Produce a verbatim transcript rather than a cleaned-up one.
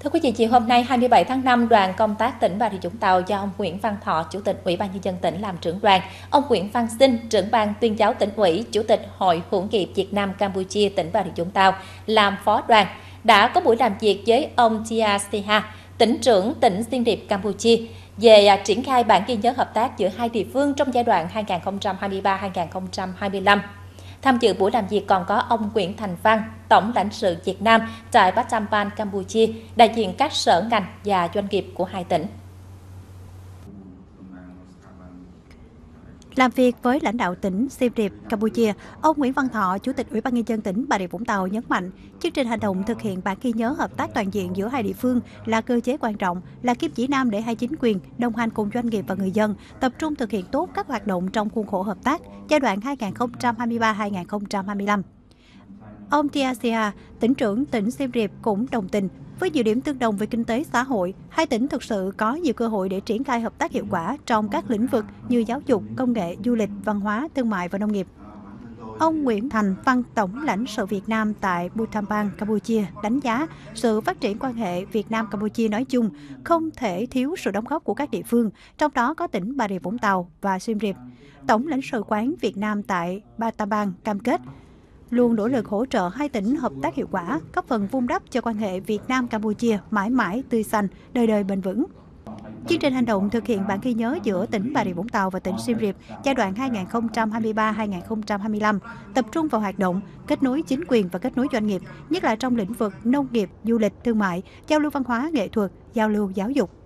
Thưa quý vị, chiều hôm nay hai mươi bảy tháng năm, đoàn công tác tỉnh Bà Rịa Vũng Tàu do ông Nguyễn Văn Thọ, Chủ tịch Ủy ban Nhân dân tỉnh làm trưởng đoàn, ông Nguyễn Văn Sinh, trưởng ban tuyên giáo tỉnh ủy, Chủ tịch Hội Hữu nghị Việt Nam Campuchia tỉnh Bà Rịa Vũng Tàu làm phó đoàn, đã có buổi làm việc với ông Tia Seiha, tỉnh trưởng tỉnh Siem Reap, Campuchia, về triển khai bản ghi nhớ hợp tác giữa hai địa phương trong giai đoạn hai nghìn không trăm hai mươi ba đến hai nghìn không trăm hai mươi lăm. Tham dự buổi làm việc còn có ông Nguyễn Thành Văn, Tổng lãnh sự Việt Nam tại Battambang, Campuchia, đại diện các sở ngành và doanh nghiệp của hai tỉnh. Làm việc với lãnh đạo tỉnh Siem Reap, Campuchia, ông Nguyễn Văn Thọ, Chủ tịch Ủy ban Nhân dân tỉnh Bà Rịa Vũng Tàu nhấn mạnh, chương trình hành động thực hiện bản ghi nhớ hợp tác toàn diện giữa hai địa phương là cơ chế quan trọng, là kim chỉ nam để hai chính quyền đồng hành cùng doanh nghiệp và người dân, tập trung thực hiện tốt các hoạt động trong khuôn khổ hợp tác giai đoạn hai nghìn không trăm hai mươi ba đến hai nghìn không trăm hai mươi lăm. Ông Tia Asia, tỉnh trưởng tỉnh Siem Reap cũng đồng tình. Với nhiều điểm tương đồng về kinh tế xã hội, hai tỉnh thực sự có nhiều cơ hội để triển khai hợp tác hiệu quả trong các lĩnh vực như giáo dục, công nghệ, du lịch, văn hóa, thương mại và nông nghiệp. Ông Nguyễn Thành Văn, Tổng lãnh sự Việt Nam tại Battambang, Campuchia, đánh giá sự phát triển quan hệ Việt Nam-Campuchia nói chung không thể thiếu sự đóng góp của các địa phương, trong đó có tỉnh Bà Rịa Vũng Tàu và Siem Reap. Tổng lãnh sự quán Việt Nam tại Battambang cam kết luôn nỗ lực hỗ trợ hai tỉnh hợp tác hiệu quả, góp phần vun đắp cho quan hệ Việt Nam-Campuchia mãi mãi tươi xanh, đời đời bền vững. Chương trình hành động thực hiện bản ghi nhớ giữa tỉnh Bà Rịa Vũng Tàu và tỉnh Siem Reap giai đoạn hai nghìn không trăm hai mươi ba đến hai nghìn không trăm hai mươi lăm tập trung vào hoạt động kết nối chính quyền và kết nối doanh nghiệp, nhất là trong lĩnh vực nông nghiệp, du lịch, thương mại, giao lưu văn hóa, nghệ thuật, giao lưu giáo dục.